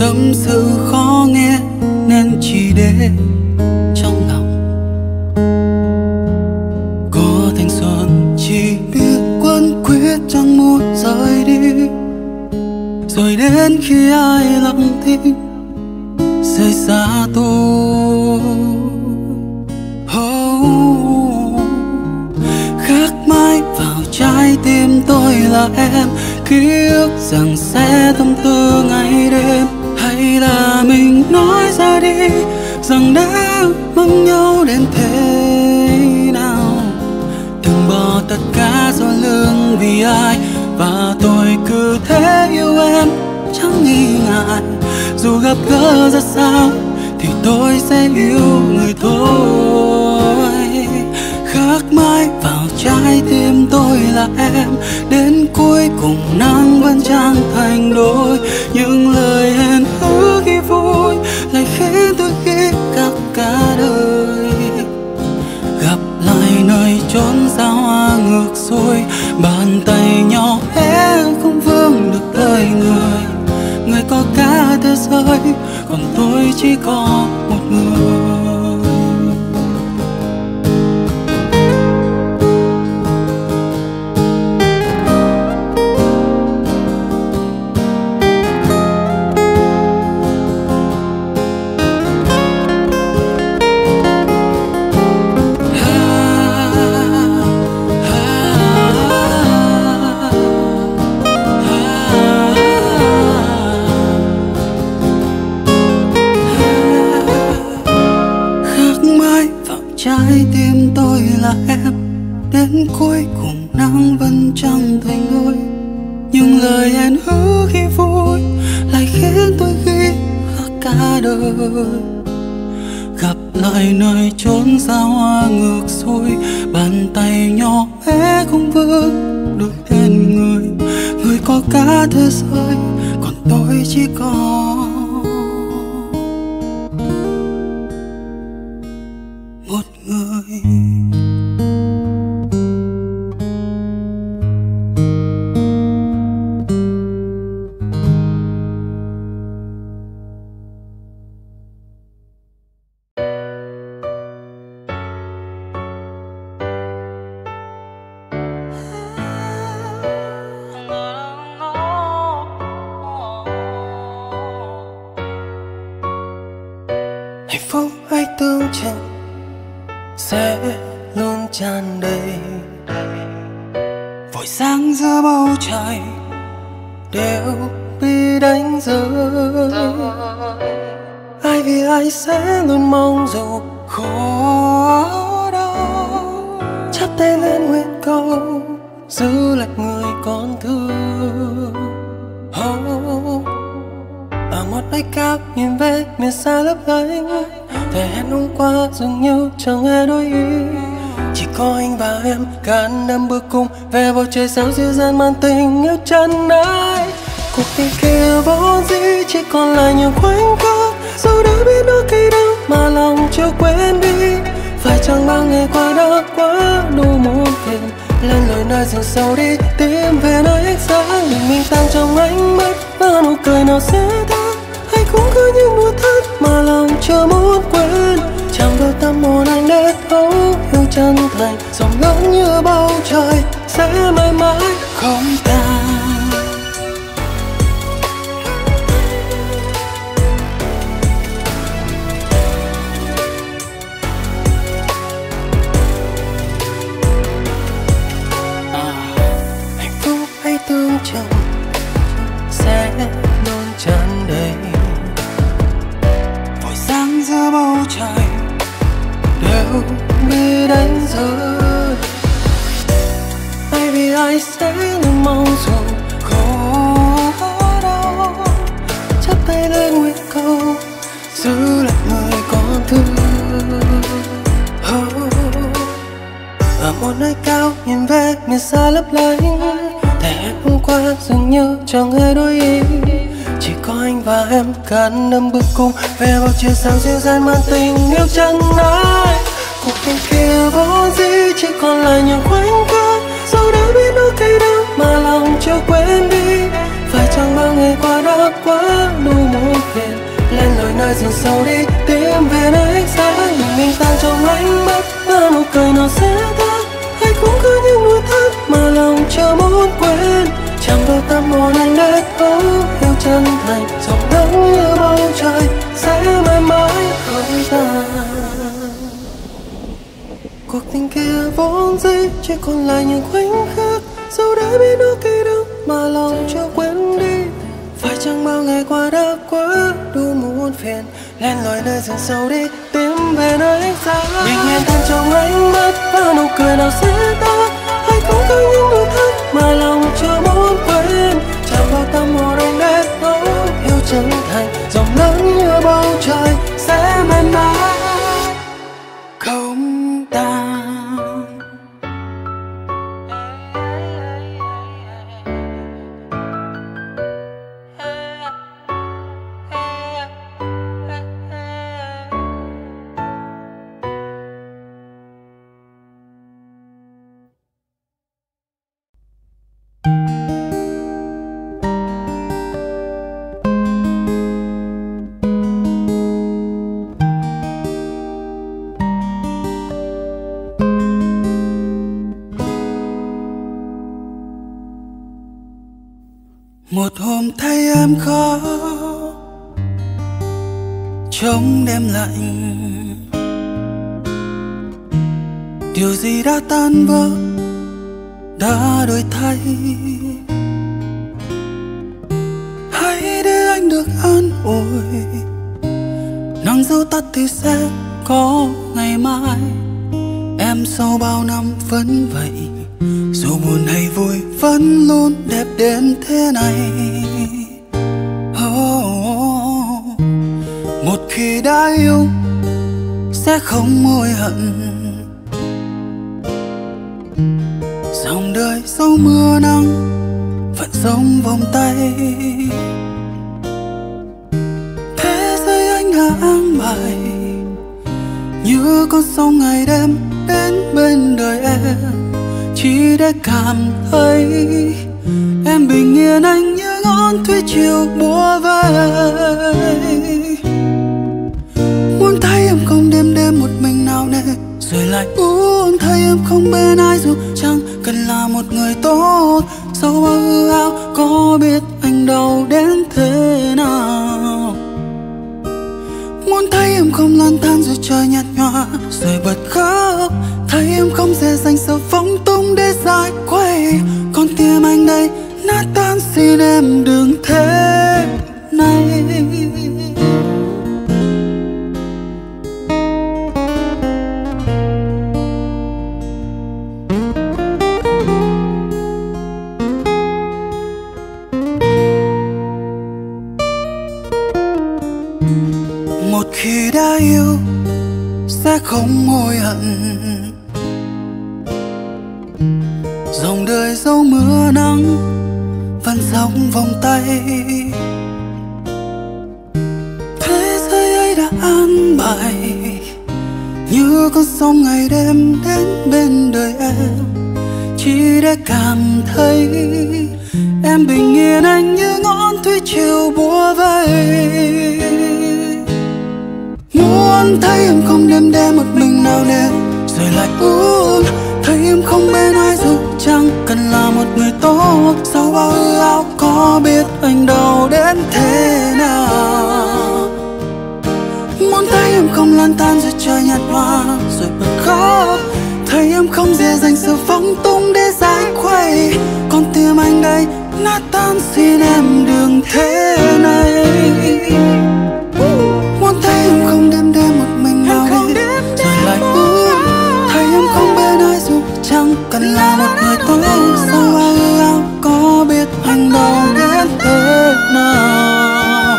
tâm sự khó nghe nên chỉ để trong lòng. Có thanh xuân chỉ biết quấn quýt chẳng muốn rời đi, rồi đến khi ai lặng thinh rời xa tôi. Khắc mãi vào trái tim tôi là em, ký ức rằng sẽ tâm tư ngày đêm. Hay là mình nói ra đi rằng đã mong nhau đến thế nào, đừng bỏ tất cả do lương vì ai. Và tôi cứ thế yêu em chẳng nghi ngại, dù gặp gỡ ra sao thì tôi sẽ yêu người thôi. Khắc mãi vào trái tim tôi là em, đến cuối cùng nắng vẫn chẳng thành đôi. Những lời hẹn hứa khi vui lại khiến tôi ghét cả đời. Gặp lại nơi chốn xa hoa ngược xuôi, bàn tay nhỏ bé không vương được đời người. Người có cả thế giới, còn tôi chỉ có một người. Trái tim tôi là em, đến cuối cùng nắng vẫn chẳng thành đôi. Nhưng lời hẹn hứa khi vui lại khiến tôi ghi khắc cả đời. Gặp lại nơi chốn xa hoa ngược xuôi, bàn tay nhỏ bé không vương được tên người. Người có cả thế giới, còn tôi chỉ có trời sao dịu dàng mang tình yêu chân ái. Cuộc tình kia vốn dĩ chỉ còn lại những khoảnh khắc, dù đã biết nó cây đắng mà lòng chưa quên đi. Phải chẳng bao ngày qua đã quá đủ muộn phiền, lên lời nơi rừng sâu đi tìm về nơi ánh sáng. Đừng mình tan trong ánh mắt mà nụ cười nào sẽ thắt, hay cũng có những nụ thắt mà lòng chưa muốn quên. Chẳng đôi tâm hồn anh để thấu yêu chân thành, dòng lớn như bầu trời sẽ mãi mãi không tan. Hạnh phúc hay tương chừng sẽ luôn tràn đầy, vội sáng giữa bầu trời đều bị đánh rơi. Ai vì ai sẽ luôn mong dù khó đau, chắp tay lên nguyện cầu giữ lại người con thương. Ở một nơi cao nhìn về miền xa lấp lánh, thể hôm qua dường như chẳng hề đối ý. Chỉ có anh và em cạn đâm bước cùng về bầu trời sao dịu dàng mang tình yêu chân ái. Cuộc tình kia vốn dĩ chỉ còn lại những khoảnh khắc, dù đã biết nó cây đắng mà lòng chưa quên đi. Phải chẳng bao ngày qua đã quá đủ muộn. anh, giọt nắng như bầu trời sẽ mãi mãi không tan. Cuộc tình kia vốn dĩ chỉ còn lại những khoảnh khắc, dù đã biết nó kỳ đau mà lòng chưa quên đi. Phải chẳng bao ngày qua đã quá đủ muôn phiền, lên lỏi nơi rừng sâu đi tìm về nơi ánh sáng. Bình yên tan trong ánh mắt và nụ cười nào sẽ tan. Hãy cố gắng những nụ hôn mà lòng chưa muốn quên, chạm vào tâm hồn anh để thấu yêu chân thành. Dòng nắng như bầu trời sẽ mãi mãi không tan. Một hôm thấy em khó trong đêm lạnh, điều gì đã tan vỡ, đã đổi thay. Hãy để anh được an ủi, nắng dấu tắt thì sẽ có ngày mai. Em sau bao năm vẫn vậy, dù buồn hay vui vẫn luôn đẹp đến thế này. Oh. Một khi đã yêu sẽ không hối hận. Dòng đời dẫu mưa nắng vẫn giống vòng tay. Thế giới anh đã an bài, như con sông ngày đêm đến bên đời em, chỉ để cảm thấy em bình yên, anh như ngón thủy chiều búa vây. Muốn thấy em không đêm đêm một mình nào nề, rồi lại muốn thấy em không bên ai, dù chẳng cần là một người tốt. Sau bao hư hao có biết anh đau đến thế nào. Muốn thấy em không lang thang rồi trời nhạt nhòa, rồi bật khóc. Thấy em không dễ dành sự phóng túng để giải quay. Con tim anh đây nát tan, xin em đừng thế này. Một khi đã yêu sẽ không hối hận. Dòng đời dẫu mưa nắng vẫn giống vòng tay. Thế giới ấy đã an bài, như con sông ngày đêm đến bên đời em, chỉ để cảm thấy em bình yên, anh như ngọn thủy triều bủa vây. Muốn thấy em không đêm đêm một mình nào nề, rồi lại uống thấy em không bên ai, dù chẳng cần là một người tốt. Sau bao ưu áo có biết anh đau đến thế nào. Muốn thấy em không lan tan rồi trời nhạt nhòa, rồi bật khóc. Thấy em không dễ dành sự phóng túng để giải khuây. Con tim anh đây nát tan, xin em đừng thế này. Muốn thấy em không đêm đêm một mình nào đi, rồi lại uống thấy em không bên ai, dù chẳng cần là một người tốt. Sao anh áo có biết anh đau đến thế nào.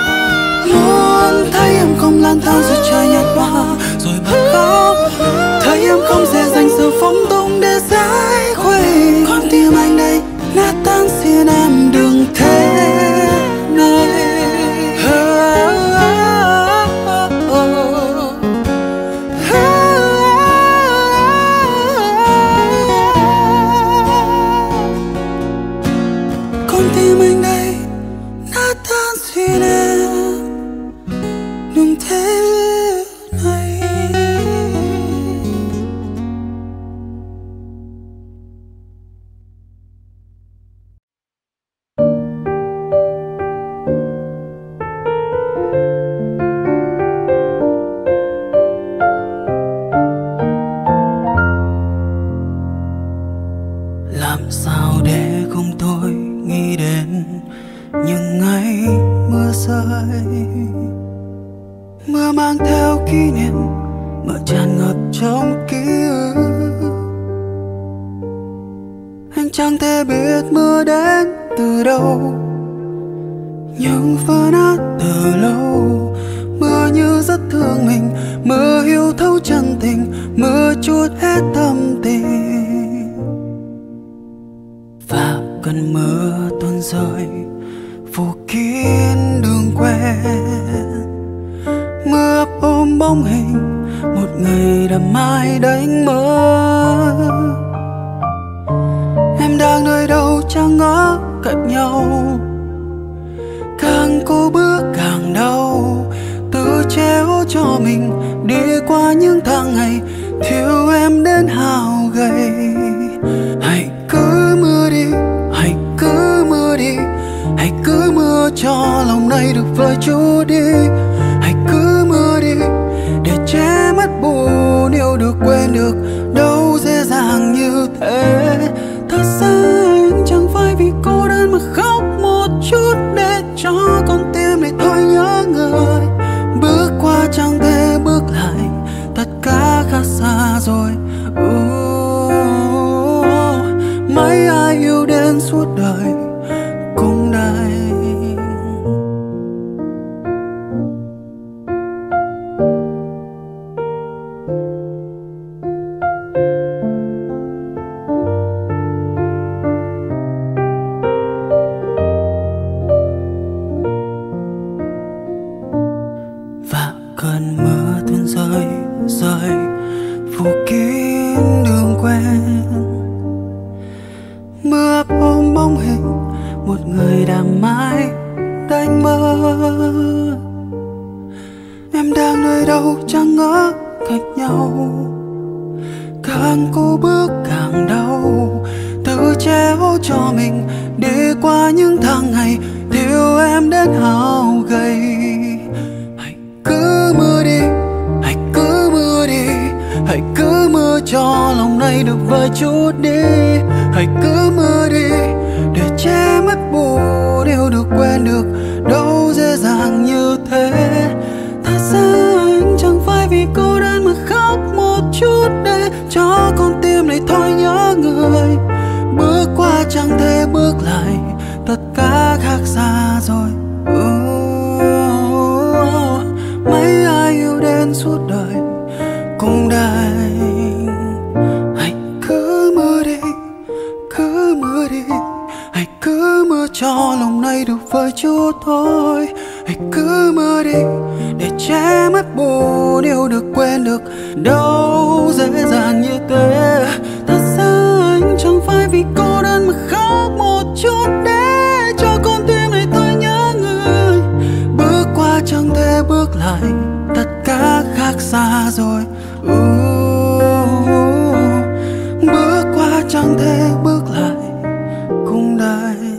Muốn thấy em không lang thang rồi trời nhạt nhòa, rồi bật khóc. Thấy em không dễ dành sự phóng túng để giải khuây. Con tim anh đây nát tan, xin em đừng thế này. Mưa mang theo kỷ niệm, mưa tràn ngập trong ký ức. Anh chẳng thể biết mưa đến từ đâu, nhưng vỡ nát từ lâu. Mưa như rất thương mình, mưa hiểu thấu chân tình, mưa chút hết tâm tình. Và cơn mưa tuôn rơi phủ kín đường quen, mưa ôm bóng hình một ngày đã mãi đánh mơ. Em đang nơi đâu chẳng ngó cạnh nhau, càng cố bước càng đau. Tự treo cho mình đi qua những tháng ngày thiếu em đến hao gầy. Hãy cứ mưa đi, hãy cứ mưa đi, hãy cứ mưa cho lòng này được vơi chút đi. Hãy cứ mưa đi để che mất buồn yêu được quên được đâu dễ dàng như thế. Thật ra anh chẳng phải vì cô đơn mà khóc một chút để cho con tim này thôi nhớ người. Bước qua chẳng thể bước lại, tất cả khá xa rồi. Mấy ai yêu đến suốt đời cũng đây. Bước qua chẳng thể bước lại cũng đây.